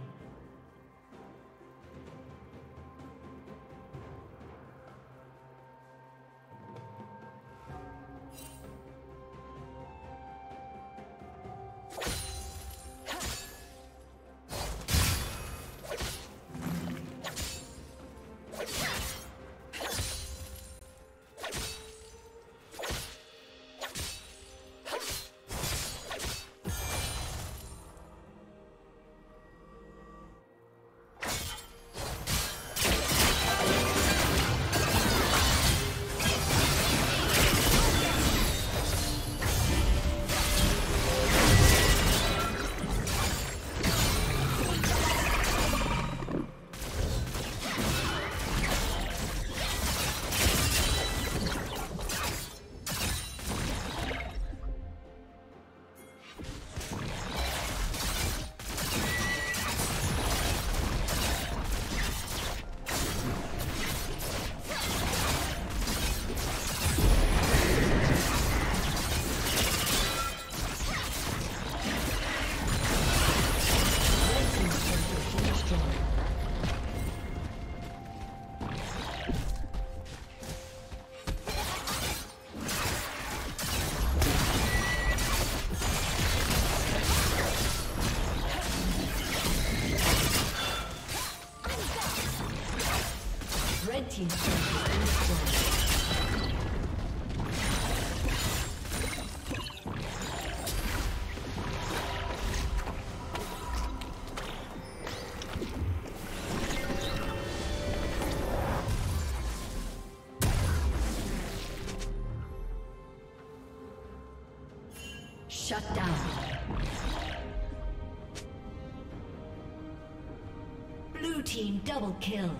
Team shut down. Blue team double kill.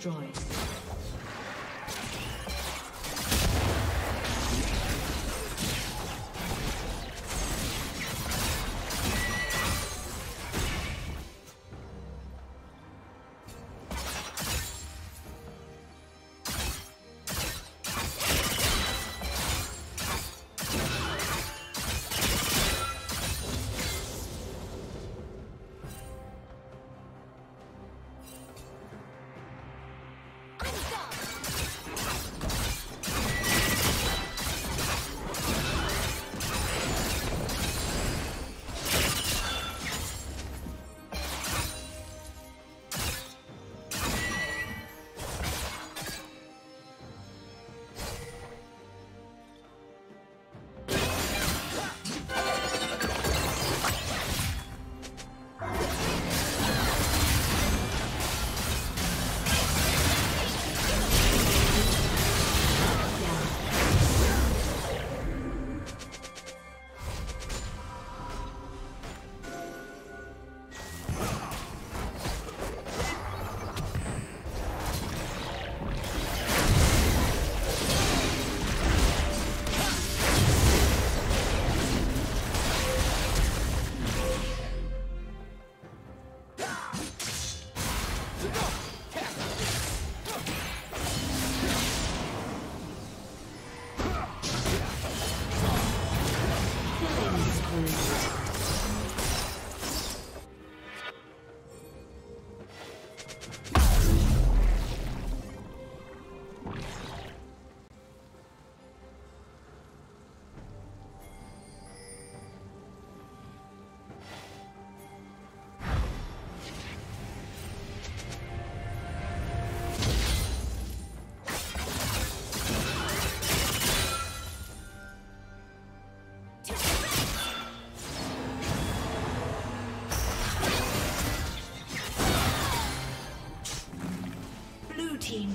destroyed.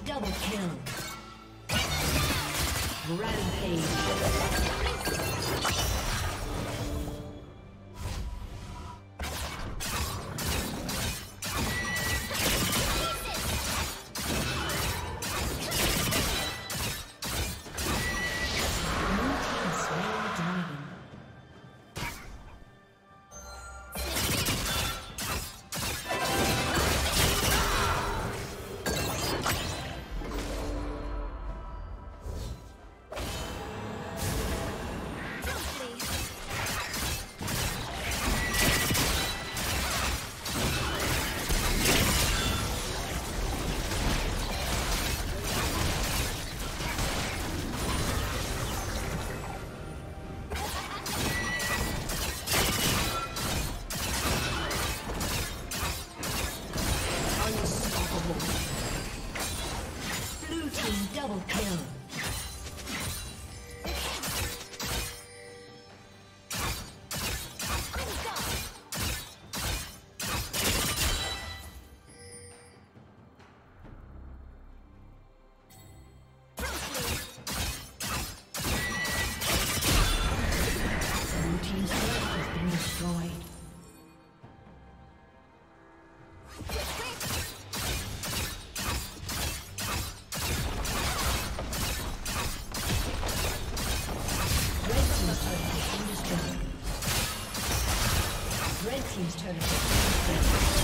Double kill. Rampage. Red team's turret.